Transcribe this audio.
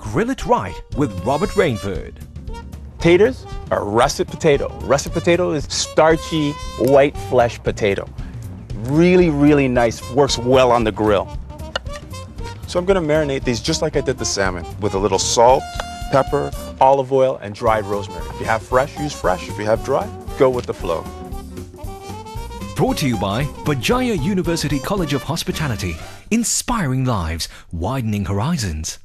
Grill It Right with Robert Rainford. Taters are russet potato. Russet potato is starchy, white flesh potato. Really nice, works well on the grill. So I'm gonna marinate these just like I did the salmon with a little salt, pepper, olive oil, and dried rosemary. If you have fresh, use fresh. If you have dry, go with the flow. Brought to you by Berjaya University College of Hospitality. Inspiring lives, widening horizons.